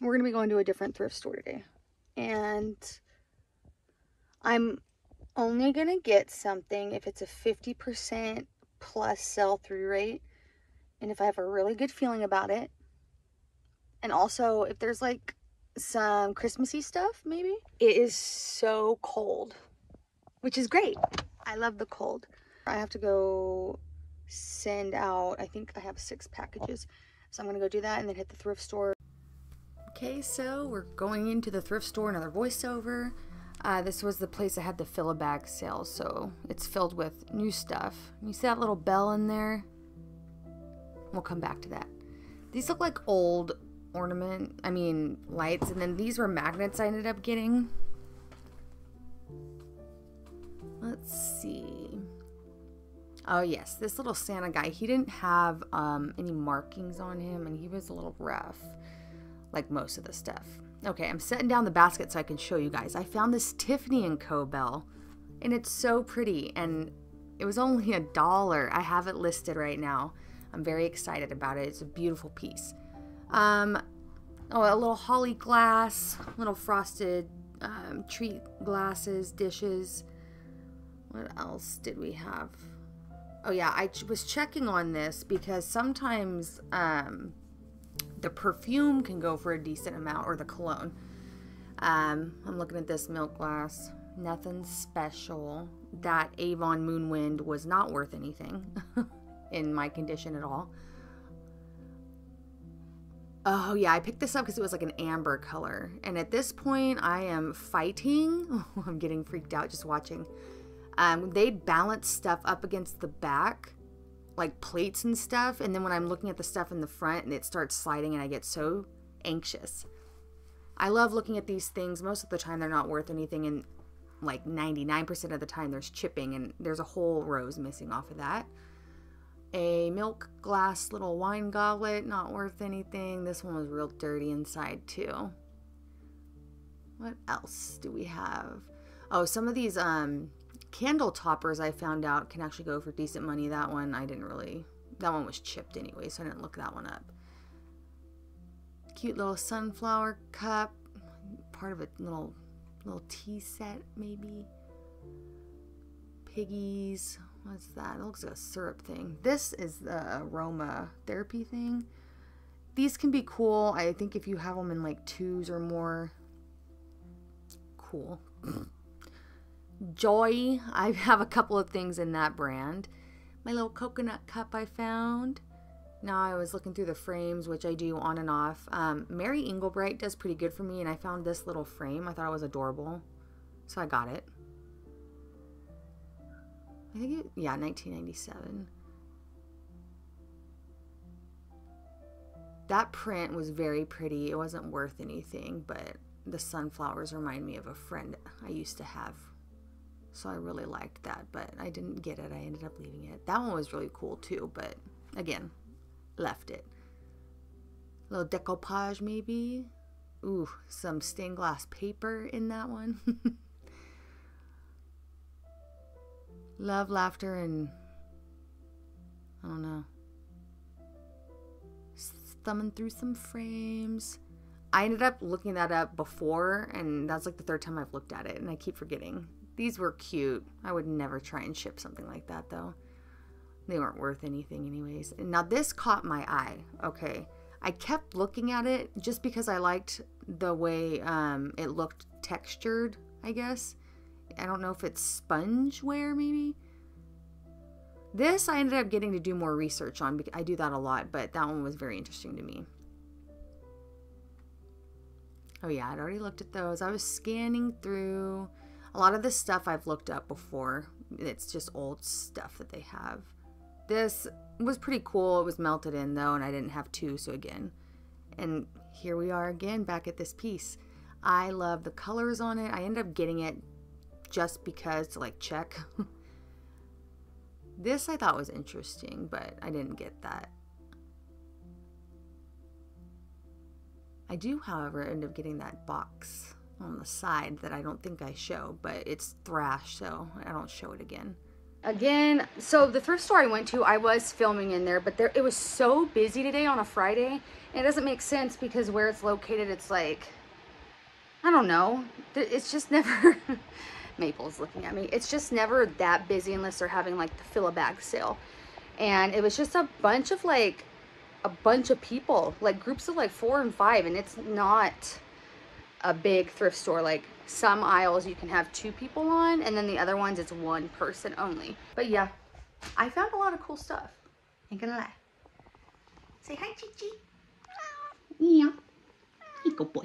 we're going to be going to a different thrift store today. And I'm only going to get something if it's a 50% plus sell-through rate. And if I have a really good feeling about it. And also if there's like some Christmassy stuff, maybe. It is so cold, which is great. I love the cold. I have to go send out, I think I have 6 packages. So I'm going to go do that and then hit the thrift store. Okay, so we're going into the thrift store, another voiceover. This was the place that had the fill-a-bag sale, so it's filled with new stuff. You see that little bell in there? We'll come back to that. These look like old lights, and then these were magnets I ended up getting. Let's see. Oh yes, this little Santa guy, he didn't have any markings on him, and he was a little rough, like most of the stuff. Okay, I'm setting down the basket so I can show you guys. I found this Tiffany & Co. bell, and it's so pretty, and it was only $1. I have it listed right now. I'm very excited about it. It's a beautiful piece. Oh, a little holly glass, little frosted treat glasses, dishes. What else did we have? Oh yeah, I was checking on this because sometimes the perfume can go for a decent amount, or the cologne. I'm looking at this milk glass. Nothing special. That Avon Moonwind was not worth anything in my condition at all. Oh yeah, I picked this up because it was like an amber color. And at this point, I am fighting. Oh, I'm getting freaked out just watching. They balance stuff up against the back, like plates and stuff. And then when I'm looking at the stuff in the front and it starts sliding, and I get so anxious. I love looking at these things. Most of the time, they're not worth anything. And like 99% of the time, there's chipping. And there's a whole rose missing off of that. A milk glass little wine goblet, not worth anything. This one was real dirty inside too. What else do we have? Oh, some of these candle toppers I found out can actually go for decent money. That one I didn't really, that one was chipped anyway, so I didn't look that one up. Cute little sunflower cup, part of a little tea set maybe. Piggies. What's that? It looks like a syrup thing. This is the aroma therapy thing. These can be cool. I think if you have them in like 2s or more. Cool. Joy. I have a couple of things in that brand. My little coconut cup I found. Now I was looking through the frames, which I do on and off. Mary Engelbreit does pretty good for me, and I found this little frame. I thought it was adorable, so I got it. I think it, yeah, 1997. That print was very pretty. It wasn't worth anything, but the sunflowers remind me of a friend I used to have. So I really liked that, but I didn't get it. I ended up leaving it. That one was really cool too, but again, left it. A little decoupage maybe. Ooh, some stained glass paper in that one. Love, laughter, and I don't know. Thumbing through some frames. I ended up looking that up before, and that's like the 3rd time I've looked at it, and I keep forgetting. These were cute. I would never try and ship something like that though. They weren't worth anything anyways. Now this caught my eye. Okay. I kept looking at it just because I liked the way it looked textured, I guess. I don't know if it's spongeware maybe. This I ended up getting to do more research on. I do that a lot, but that one was very interesting to me. Oh yeah, I'd already looked at those. I was scanning through. A lot of this stuff I've looked up before. It's just old stuff that they have. This was pretty cool. It was melted in though, and I didn't have 2, so again. And here we are again back at this piece. I love the colors on it. I ended up getting it just because to like check. This I thought was interesting, but I didn't get that. I do, however, end up getting that box on the side that I don't think I show, but it's thrashed, so I don't show it again. Again, so the thrift store I went to, I was filming in there, but it was so busy today on a Friday, and it doesn't make sense because where it's located, it's like, I don't know, it's just never, Maple's looking at me, it's just never that busy unless they're having like the fill-a-bag sale. And it was just a bunch of like, people, like groups of like 4 and 5, and it's not a big thrift store. Like some aisles you can have 2 people on, and then the other ones it's 1 person only. But yeah, I found a lot of cool stuff, ain't gonna lie. Say hi, Chi Chi. Yeah, hey, good boy.